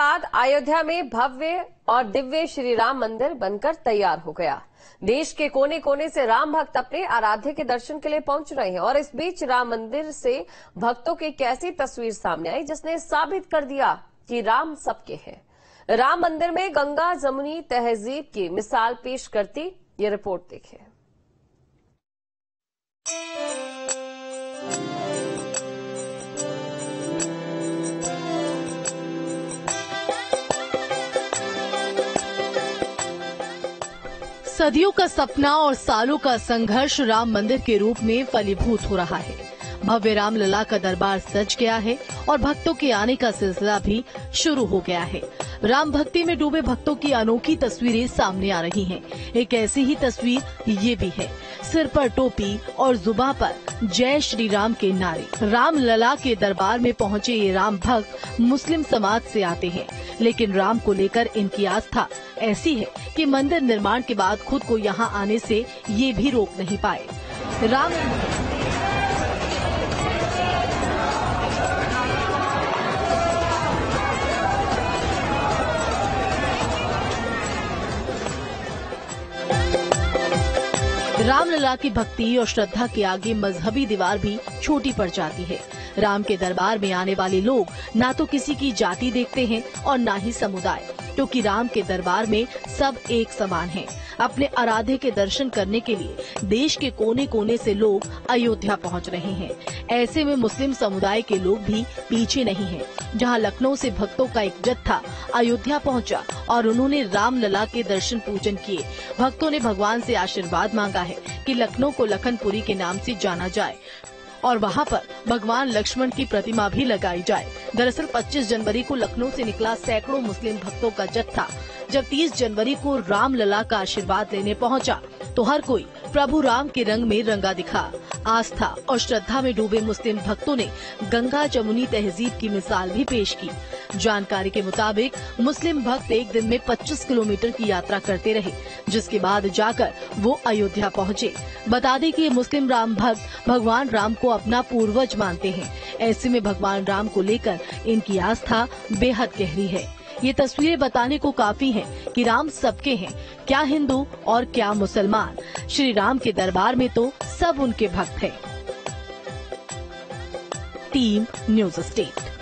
बाद अयोध्या में भव्य और दिव्य श्री राम मंदिर बनकर तैयार हो गया। देश के कोने कोने से राम भक्त अपने आराध्य के दर्शन के लिए पहुंच रहे हैं और इस बीच राम मंदिर से भक्तों की कैसी तस्वीर सामने आई जिसने साबित कर दिया कि राम सबके हैं। राम मंदिर में गंगा जमुनी तहजीब की मिसाल पेश करती ये रिपोर्ट देखिए। सदियों का सपना और सालों का संघर्ष राम मंदिर के रूप में फलीभूत हो रहा है। भव्य राम लला का दरबार सज गया है और भक्तों के आने का सिलसिला भी शुरू हो गया है। राम भक्ति में डूबे भक्तों की अनोखी तस्वीरें सामने आ रही हैं। एक ऐसी ही तस्वीर ये भी है, सिर पर टोपी और जुबां पर जय श्री राम के नारे। राम लला के दरबार में पहुंचे ये राम भक्त मुस्लिम समाज से आते हैं, लेकिन राम को लेकर इनकी आस्था ऐसी है कि मंदिर निर्माण के बाद खुद को यहाँ आने से ये भी रोक नहीं पाए। राम रामलला की भक्ति और श्रद्धा के आगे मजहबी दीवार भी छोटी पड़ जाती है। राम के दरबार में आने वाले लोग ना तो किसी की जाति देखते हैं और ना ही समुदाय, क्योंकि राम के दरबार में सब एक समान हैं। अपने आराध्य के दर्शन करने के लिए देश के कोने कोने से लोग अयोध्या पहुंच रहे हैं। ऐसे में मुस्लिम समुदाय के लोग भी पीछे नहीं हैं। जहां लखनऊ से भक्तों का एक जत्था अयोध्या पहुंचा और उन्होंने राम लला के दर्शन पूजन किए। भक्तों ने भगवान से आशीर्वाद मांगा है कि लखनऊ को लखनपुरी के नाम से जाना जाए और वहाँ पर भगवान लक्ष्मण की प्रतिमा भी लगाई जाए। दरअसल 25 जनवरी को लखनऊ से निकला सैकड़ों मुस्लिम भक्तों का जत्था जब 30 जनवरी को राम लला का आशीर्वाद लेने पहुँचा तो हर कोई प्रभु राम के रंग में रंगा दिखा। आस्था और श्रद्धा में डूबे मुस्लिम भक्तों ने गंगा जमुनी तहजीब की मिसाल भी पेश की। जानकारी के मुताबिक मुस्लिम भक्त एक दिन में 25 किलोमीटर की यात्रा करते रहे, जिसके बाद जाकर वो अयोध्या पहुँचे। बता दें कि ये मुस्लिम राम भक्त भगवान राम को अपना पूर्वज मानते हैं। ऐसे में भगवान राम को लेकर इनकी आस्था बेहद गहरी है। ये तस्वीरें बताने को काफी हैं कि राम सबके हैं, क्या हिंदू और क्या मुसलमान। श्री राम के दरबार में तो सब उनके भक्त हैं। Team News state.